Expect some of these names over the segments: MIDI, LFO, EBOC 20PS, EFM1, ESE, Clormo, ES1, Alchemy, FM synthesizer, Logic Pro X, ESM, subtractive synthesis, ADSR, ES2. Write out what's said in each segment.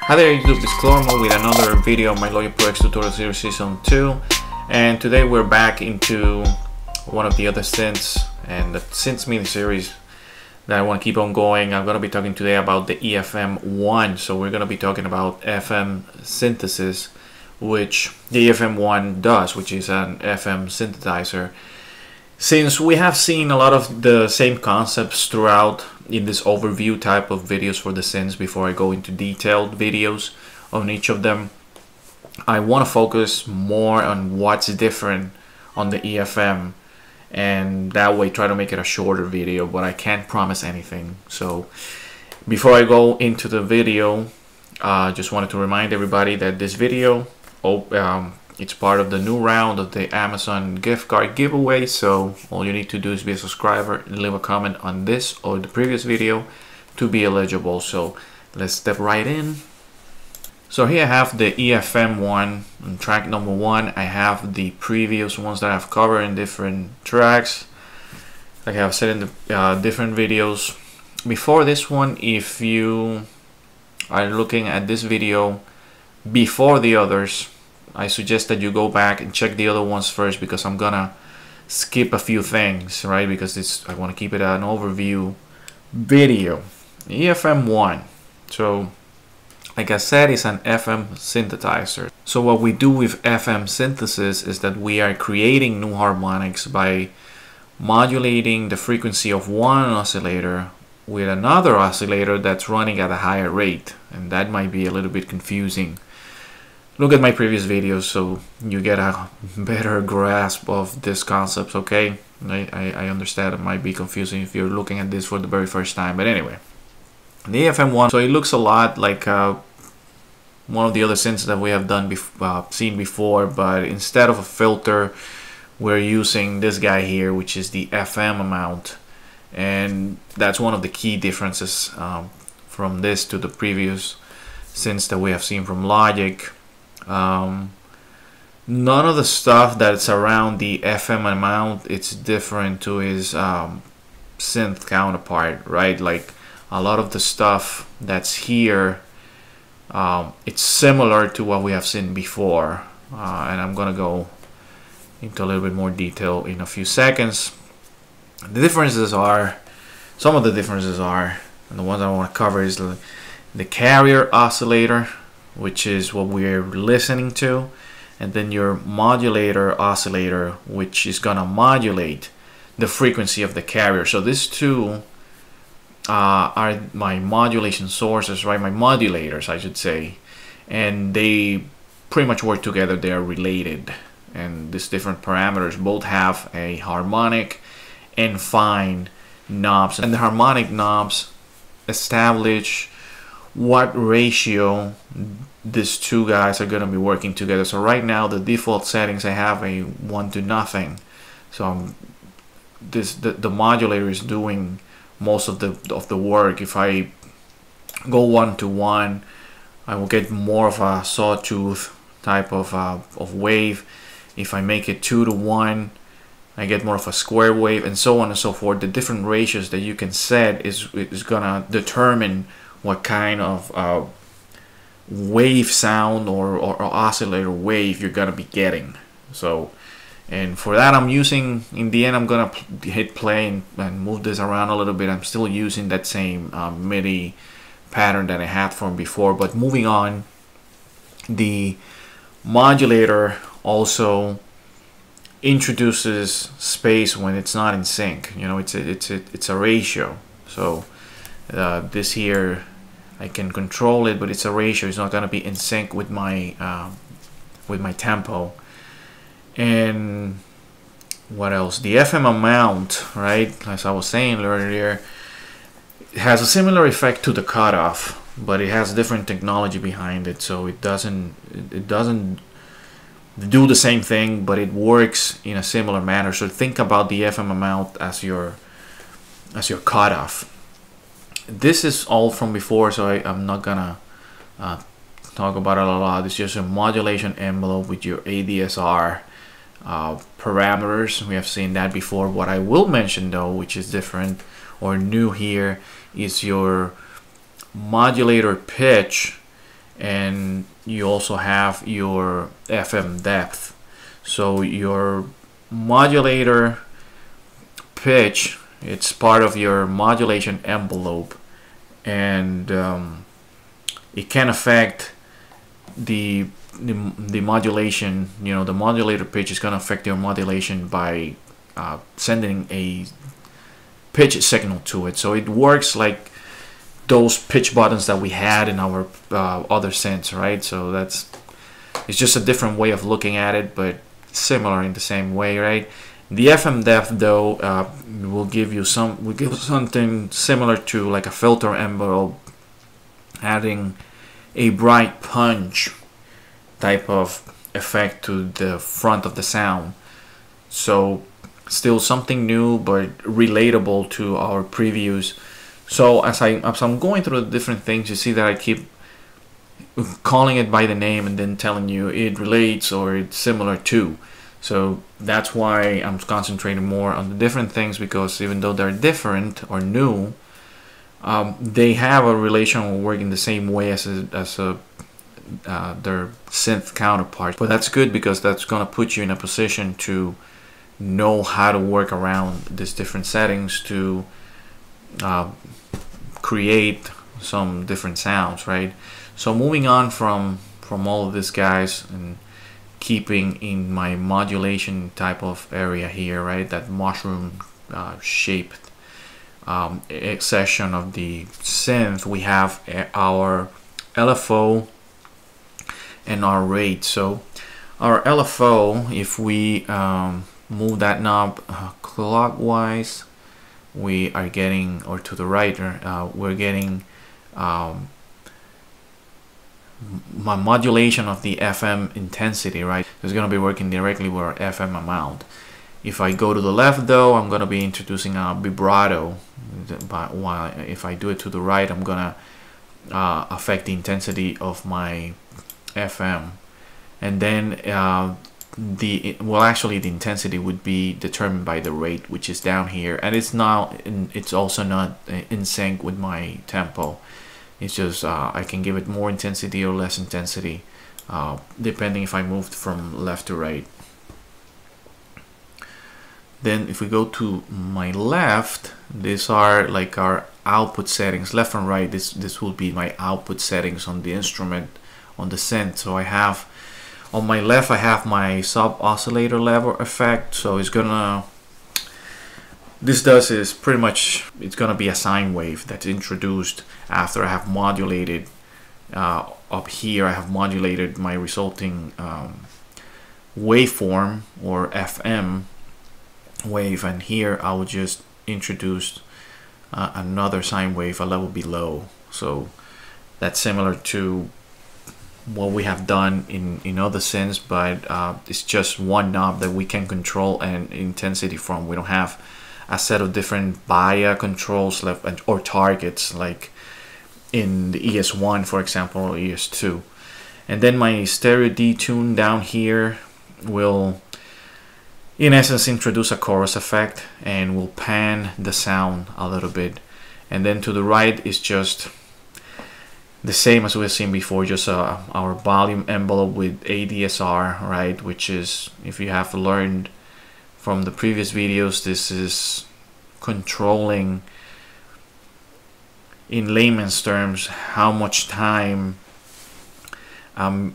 Hi there YouTube, this is Clormo with another video of my Logic Pro X tutorial series season 2, and today we're back into one of the other synths and the synth mini series that I want to keep on going. I'm going to be talking today about the EFM1, so we're going to be talking about FM synthesis, which the EFM1 does, which is an FM synthesizer. Since we have seen a lot of the same concepts throughout in this overview type of videos for the synths, before I go into detailed videos on each of them, I want to focus more on what's different on the EFM, and that way try to make it a shorter video, but I can't promise anything. So before I go into the video, I just wanted to remind everybody that this video, it's part of the new round of the Amazon gift card giveaway, so all you need to do is be a subscriber and leave a comment on this or the previous video to be eligible. So let's step right in. So here I have the EFM1 on track number 1. I have the previous ones that I've covered in different tracks, like I've said in the different videos before this one. If you are looking at this video before the others, I suggest that you go back and check the other ones first, because I'm gonna skip a few things, right? Because I want to keep it an overview video. EFM1, so like I said, it's an FM synthesizer. So what we do with FM synthesis is that we are creating new harmonics by modulating the frequency of one oscillator with another oscillator that's running at a higher rate, and that might be a little bit confusing. Look at my previous videos so you get a better grasp of these concepts, okay? I understand it might be confusing if you're looking at this for the very first time, but anyway. The EFM1, so it looks a lot like one of the other synths that we have done seen before, but instead of a filter, we're using this guy here, which is the FM amount, and that's one of the key differences from this to the previous synths that we have seen from Logic. None of the stuff that's around the FM amount, it's different to his synth counterpart, right? Like a lot of the stuff that's here, it's similar to what we have seen before, and I'm gonna go into a little bit more detail in a few seconds. The differences are, some of the differences are, and the ones I want to cover is the carrier oscillator, which is what we're listening to, and then your modulator oscillator, which is gonna modulate the frequency of the carrier. So these two are my modulation sources, right? My modulators, I should say, and they pretty much work together. They are related, and these different parameters both have a harmonic and fine knobs, and the harmonic knobs establish what ratio these two guys are going to be working together. So right now the default settings, I have a 1 to nothing, so the modulator is doing most of the work. If I go 1 to 1, I will get more of a sawtooth type of wave. If I make it 2 to 1, I get more of a square wave, and so on and so forth. The different ratios that you can set is gonna determine what kind of wave sound or oscillator wave you're gonna be getting. So, and for that I'm using, in the end I'm gonna hit play and move this around a little bit. I'm still using that same MIDI pattern that I had from before, but moving on, the modulator also introduces space when it's not in sync. You know, it's a ratio. So this here, I can control it, but it's a ratio. It's not gonna be in sync with my tempo. And what else? The FM amount, right? As I was saying earlier, it has a similar effect to the cutoff, but it has different technology behind it, so it doesn't do the same thing, but it works in a similar manner. So think about the FM amount as your cutoff. This is all from before, so I'm not gonna talk about it a lot. It's just a modulation envelope with your ADSR parameters. We have seen that before. What I will mention though, which is different, or new here is your modulator pitch, and you also have your FM depth. So your modulator pitch, it's part of your modulation envelope, and it can affect the modulation. You know, the modulator pitch is going to affect your modulation by sending a pitch signal to it. So it works like those pitch buttons that we had in our other synths, right? So that's, it's just a different way of looking at it, but similar in the same way, right? The FM depth, though, will give something similar to like a filter envelope, adding a bright punch type of effect to the front of the sound. So still something new, but relatable to our previews. So as I'm going through the different things, you see that I keep calling it by the name and then telling you it relates or it's similar to. So that's why I'm concentrating more on the different things, because even though they're different or new, they have a relation or work in the same way as their synth counterpart. But that's good, because that's going to put you in a position to know how to work around these different settings to create some different sounds, right? So moving on from all of these guys and keeping in my modulation type of area here, right? That mushroom shaped section of the synth, we have our LFO and our rate. So our LFO, if we move that knob clockwise, we are getting, or to the right, we're getting my modulation of the FM intensity, right? It's going to be working directly with our FM amount. If I go to the left, though, I'm going to be introducing a vibrato, but while if I do it to the right, I'm going to affect the intensity of my FM. And then actually the intensity would be determined by the rate, which is down here, and it's not in, it's also not in sync with my tempo. It's just I can give it more intensity or less intensity depending if I moved from left to right. Then if we go to my left, these are like our output settings, left and right. This will be my output settings on the instrument, on the synth. So I have on my left, I have my sub oscillator level effect. So it's gonna, this does is pretty much, it's gonna be a sine wave that's introduced after I have modulated up here. I have modulated my resulting waveform or FM wave, and here I will just introduce another sine wave a level below. So that's similar to what we have done in other synths, but it's just one knob that we can control and intensity from. We don't have a set of different BIA controls or targets like in the ES1, for example, or ES2. And then my stereo detune down here will, in essence, introduce a chorus effect and will pan the sound a little bit. And then to the right is just the same as we've seen before, just our volume envelope with ADSR, right? Which is, if you have learned from the previous videos, this is controlling, in layman's terms, how much time an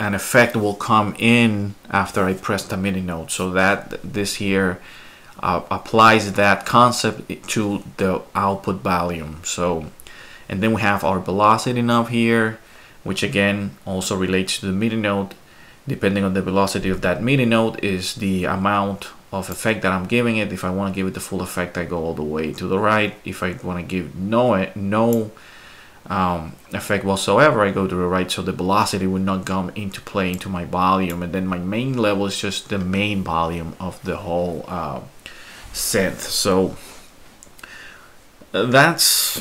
effect will come in after I press the MIDI note. So that this here applies that concept to the output volume. So, and then we have our velocity knob here, which again also relates to the MIDI note. Depending on the velocity of that MIDI note is the amount of effect that I'm giving it. If I want to give it the full effect, I go all the way to the right. If I want to give no effect whatsoever, I go to the right. So the velocity would not come into play into my volume. And then my main level is just the main volume of the whole synth. So that's,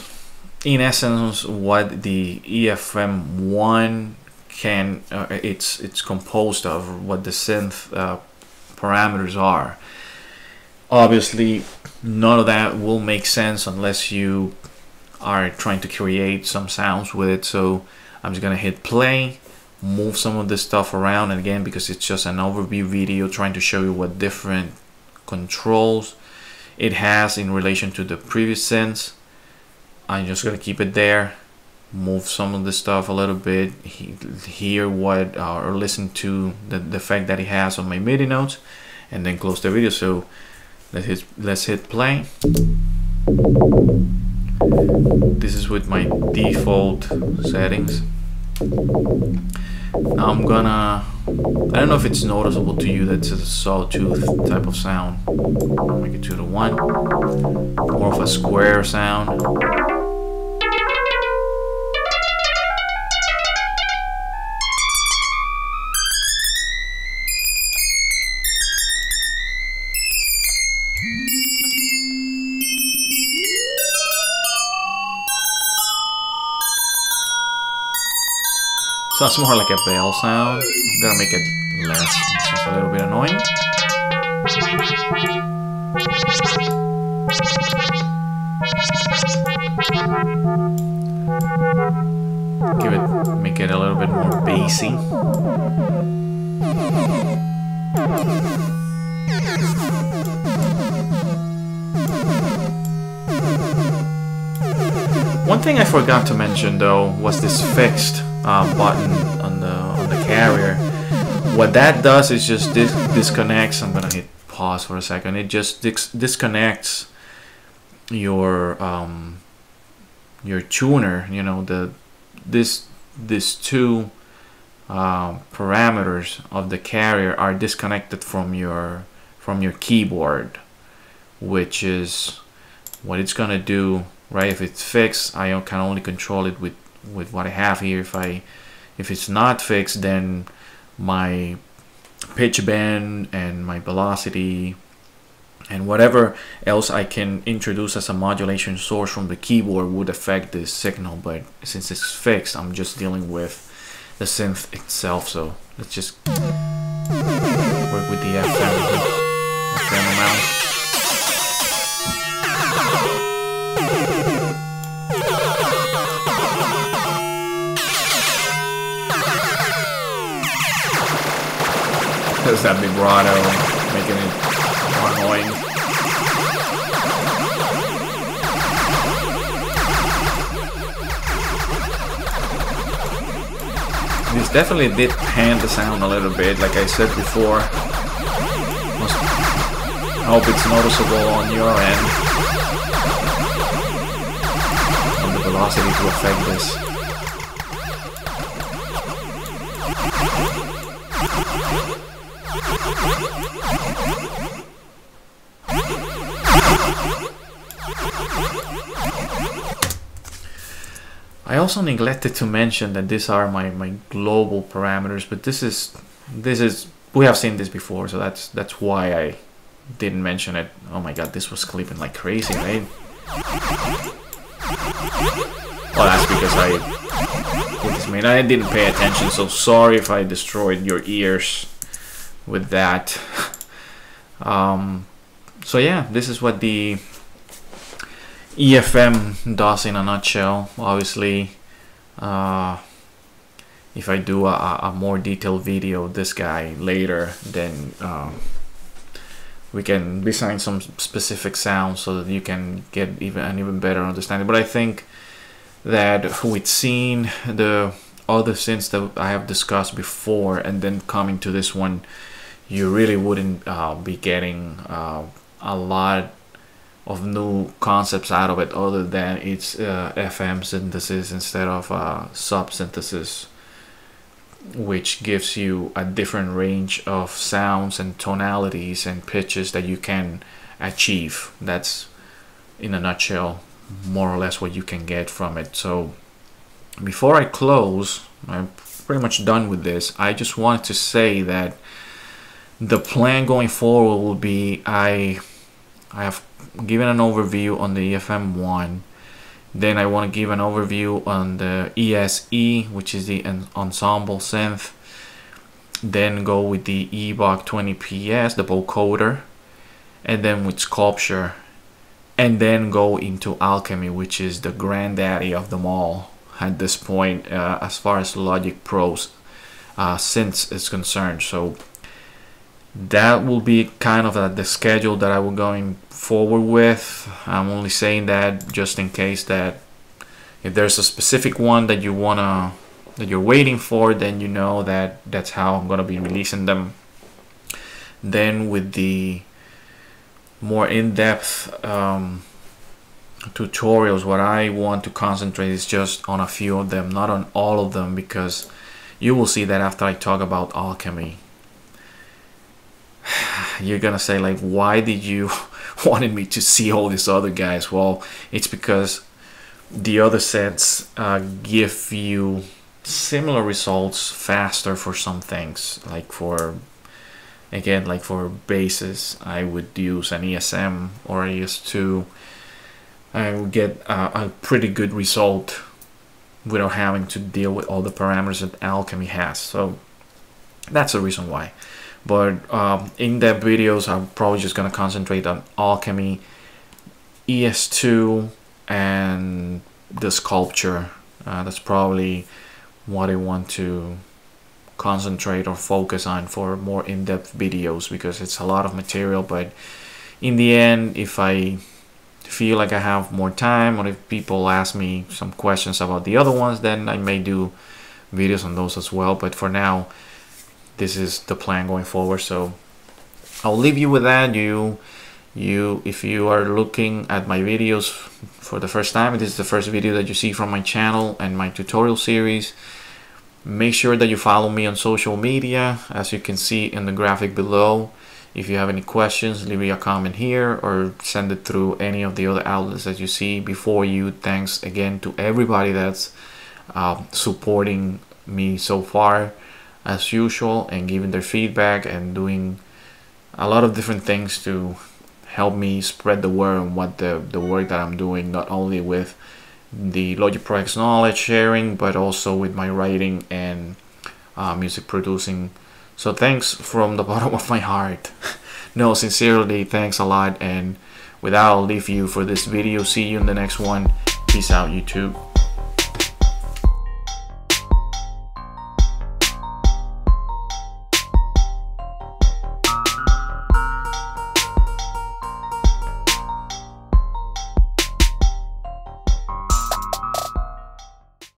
in essence, what the EFM1 can, it's composed of, what the synth parameters are. Obviously, none of that will make sense unless you are trying to create some sounds with it. So I'm just gonna hit play, move some of this stuff around, and again, because it's just an overview video trying to show you what different controls it has in relation to the previous sense, I'm just gonna keep it there, move some of this stuff a little bit, hear what or listen to the effect that it has on my MIDI notes, and then close the video. So let's hit play. This is with my default settings. Now I'm gonna, I don't know if it's noticeable to you that it's a sawtooth type of sound. I'll make it 2 to 1, more of a square sound. Sounds more like a bell sound. I'm gonna make it less. It's a little bit annoying. Give it, make it a little bit more bassy. One thing I forgot to mention though was this fixed button on the carrier. What that does is just disconnects. I'm gonna hit pause for a second. It just disconnects your tuner. You know, these two parameters of the carrier are disconnected from your keyboard, which is what it's gonna do, right? If it's fixed, I can only control it with what I have here. If it's not fixed, then my pitch bend and my velocity and whatever else I can introduce as a modulation source from the keyboard would affect this signal. But since it's fixed, I'm just dealing with the synth itself. So let's just work with the FM amount. There's that vibrato making it more annoying. This definitely did pan the sound a little bit, like I said before. I hope it's noticeable on your end. And the velocity to affect this. I also neglected to mention that these are my global parameters, but this is we have seen this before, so that's why I didn't mention it. Oh my god, this was clipping like crazy, right? Well, that's because I didn't pay attention, so sorry if I destroyed your ears with that. So yeah, this is what the EFM does in a nutshell. Obviously, if I do a more detailed video this guy later, then we can design some specific sounds so that you can get an even better understanding. But I think that we've seen the other synths that I have discussed before, and then coming to this one, you really wouldn't be getting a lot of new concepts out of it, other than it's FM synthesis instead of sub synthesis, which gives you a different range of sounds and tonalities and pitches that you can achieve. That's in a nutshell more or less what you can get from it. So before I close, I'm pretty much done with this. I just wanted to say that the plan going forward will be, I have given an overview on the EFM1, then I want to give an overview on the ESE, which is the ensemble synth, then go with the EBOC 20PS, the vocoder, and then with sculpture, and then go into Alchemy, which is the granddaddy of them all at this point, as far as Logic Pro's synths is concerned. So that will be kind of the schedule that I will going forward with. I'm only saying that just in case that if there's a specific one that you wanna, that you're waiting for, then you know that that's how I'm gonna be releasing them. Then with the more in-depth tutorials, what I want to concentrate is just on a few of them, not on all of them, because you will see that after I talk about Alchemy, you're gonna say like, why did you wanted me to see all these other guys? Well, it's because the other sets give you similar results faster for some things. Like for, again, like for basses, I would use an ESM or an ES2. I would get a pretty good result without having to deal with all the parameters that Alchemy has. So that's the reason why. But in-depth videos, I'm probably just going to concentrate on Alchemy, ES2, and the sculpture. That's probably what I want to concentrate or focus on for more in-depth videos, because it's a lot of material. But in the end, if I feel like I have more time, or if people ask me some questions about the other ones, then I may do videos on those as well. But for now, this is the plan going forward. So I'll leave you with that. If you are looking at my videos for the first time, it is the first video that you see from my channel and my tutorial series. Make sure that you follow me on social media, as you can see in the graphic below. If you have any questions, leave me a comment here or send it through any of the other outlets that you see before you. Thanks again to everybody that's supporting me so far, as usual, and giving their feedback and doing a lot of different things to help me spread the word on what the work that I'm doing, not only with the Logic Pro X knowledge sharing, but also with my writing and music producing. So thanks from the bottom of my heart. No, sincerely, thanks a lot. And with that, I'll leave you for this video. See you in the next one. Peace out, YouTube.